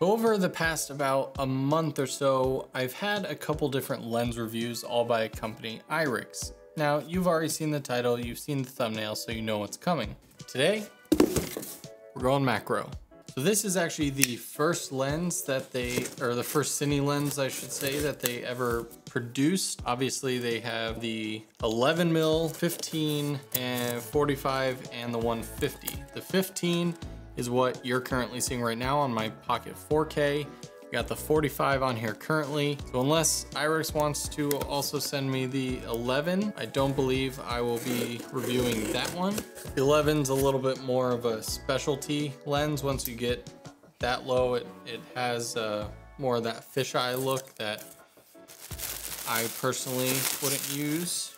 So over the past about a month or so, I've had a couple different lens reviews, all by a company, IRIX. Now, you've already seen the title, you've seen the thumbnail, so you know what's coming. Today, we're going macro. So this is actually the first lens that they, or the first cine lens, I should say, that they ever produced. Obviously, they have the 11mm, 15, and 45, and the 150. The 15 is what you're currently seeing right now on my Pocket 4K. We got the 45 on here currently. So unless IRIX wants to also send me the 11, I don't believe I will be reviewing that one. The 11's a little bit more of a specialty lens. Once you get that low, it has more of that fisheye look that I personally wouldn't use.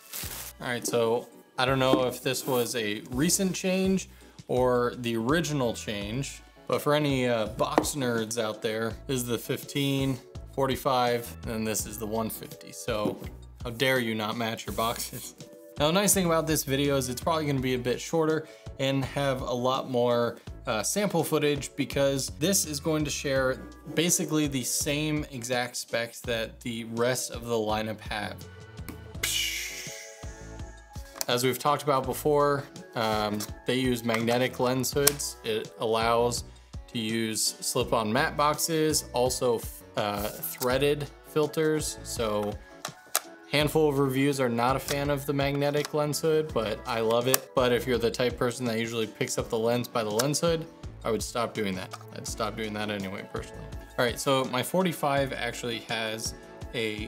All right, so I don't know if this was a recent change or the original change, but for any box nerds out there, this is the 15, 45, and this is the 150. So how dare you not match your boxes? Now, the nice thing about this video is it's probably gonna be a bit shorter and have a lot more sample footage, because this is going to share basically the same exact specs that the rest of the lineup have. As we've talked about before, they use magnetic lens hoods. It allows to use slip-on matte boxes, also threaded filters. So handful of reviews are not a fan of the magnetic lens hood, but I love it. But if you're the type of person that usually picks up the lens by the lens hood, I would stop doing that. I'd stop doing that anyway, personally. All right, so my 45 actually has a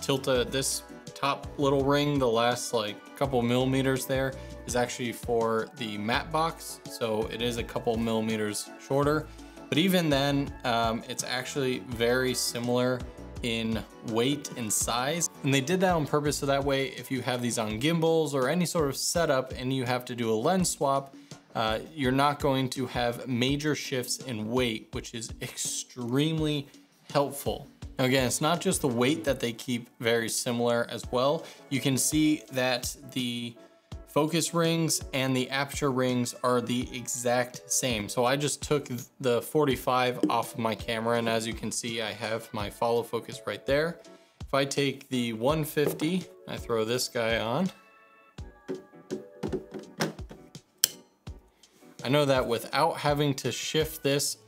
Tilta, this top little ring, the last like couple millimeters there is actually for the matte box. So it is a couple millimeters shorter, but even then it's actually very similar in weight and size. And they did that on purpose. So that way, if you have these on gimbals or any sort of setup and you have to do a lens swap, you're not going to have major shifts in weight, which is extremely helpful. Now again, it's not just the weight that they keep very similar as well. You can see that the focus rings and the aperture rings are the exact same. So I just took the 45 off of my camera, and as you can see, I have my follow focus right there. If I take the 150, I throw this guy on. I know that without having to shift this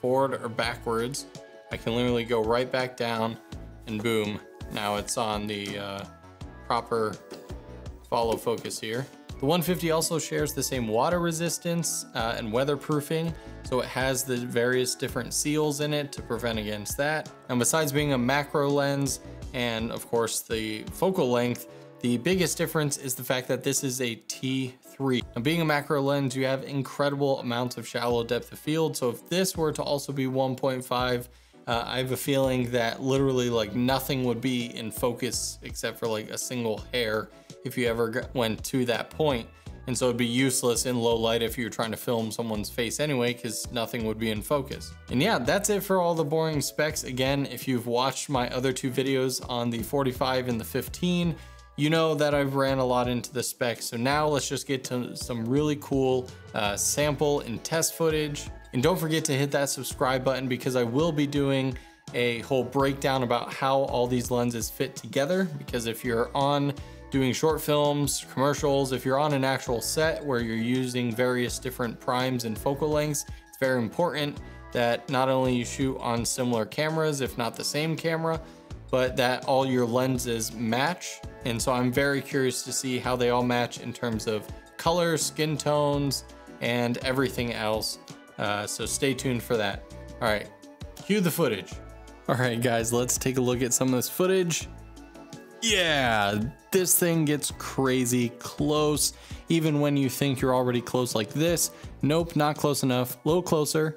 forward or backwards, I can literally go right back down and boom, now it's on the proper follow focus here. The 150 also shares the same water resistance and weatherproofing, so it has the various different seals in it to prevent against that. And besides being a macro lens and of course the focal length, the biggest difference is the fact that this is a T3. Now, being a macro lens, you have incredible amounts of shallow depth of field. So if this were to also be 1.5, I have a feeling that literally like nothing would be in focus except for like a single hair if you ever went to that point. And so it'd be useless in low light if you're trying to film someone's face anyway, because nothing would be in focus. And yeah, that's it for all the boring specs. Again, if you've watched my other two videos on the 45 and the 15, you know that I've ran a lot into the specs. So now let's just get to some really cool sample and test footage. And don't forget to hit that subscribe button, because I will be doing a whole breakdown about how all these lenses fit together. Because if you're on doing short films, commercials, if you're on an actual set where you're using various different primes and focal lengths, it's very important that not only you shoot on similar cameras, if not the same camera, but that all your lenses match. And so I'm very curious to see how they all match in terms of color, skin tones, and everything else. So stay tuned for that. All right, cue the footage. All right, guys, let's take a look at some of this footage. Yeah, this thing gets crazy close. Even when you think you're already close like this, nope, not close enough, a little closer.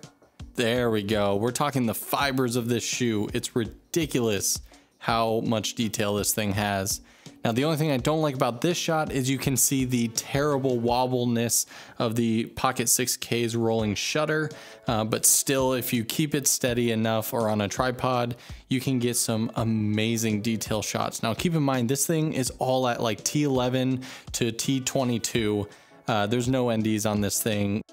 There we go. We're talking the fibers of this shoe. It's ridiculous how much detail this thing has. Now, the only thing I don't like about this shot is you can see the terrible wobbleness of the Pocket 6K's rolling shutter, but still, if you keep it steady enough or on a tripod, you can get some amazing detail shots. Now, keep in mind, this thing is all at like T11 to T22. There's no NDs on this thing.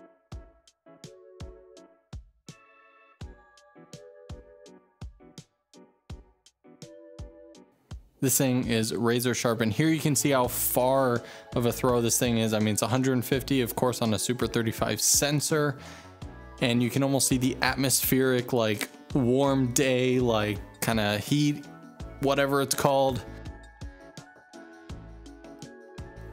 This thing is razor sharp, and here you can see how far of a throw this thing is. I mean, it's 150, of course, on a Super 35 sensor, and you can almost see the atmospheric, like, warm day, like, kind of heat, whatever it's called.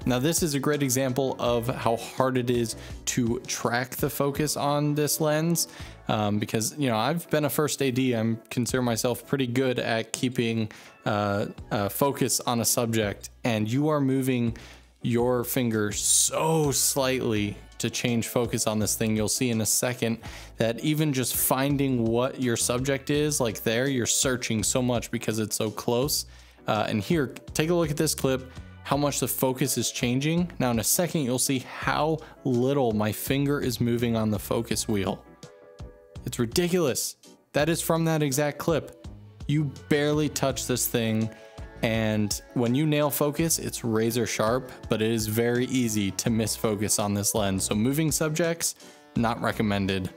Now, this is a great example of how hard it is to track the focus on this lens, because, you know, I've been a first AD. I consider myself pretty good at keeping focus on a subject, and you are moving your finger so slightly to change focus on this thing. You'll see in a second that even just finding what your subject is, like there, you're searching so much because it's so close. And here, take a look at this clip, how much the focus is changing. Now in a second, you'll see how little my finger is moving on the focus wheel. It's ridiculous. That is from that exact clip. You barely touch this thing, and when you nail focus, it's razor sharp, but it is very easy to miss focus on this lens. So moving subjects, not recommended.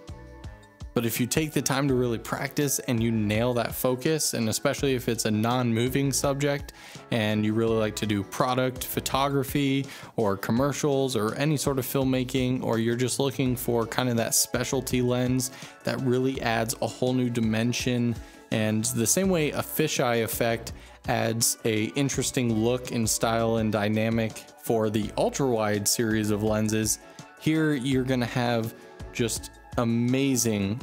But if you take the time to really practice and you nail that focus, and especially if it's a non-moving subject and you really like to do product photography or commercials or any sort of filmmaking, or you're just looking for kind of that specialty lens that really adds a whole new dimension, and the same way a fisheye effect adds a interesting look and style and dynamic for the ultra wide series of lenses, here you're gonna have just amazing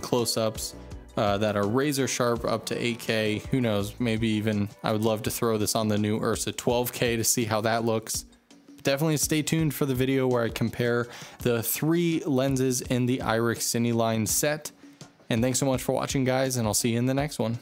close-ups that are razor sharp, up to 8K. Who knows, maybe even, I would love to throw this on the new Ursa 12k to see how that looks. But definitely stay tuned for the video where I compare the three lenses in the IRIX Cine line set. And thanks so much for watching, guys, and I'll see you in the next one.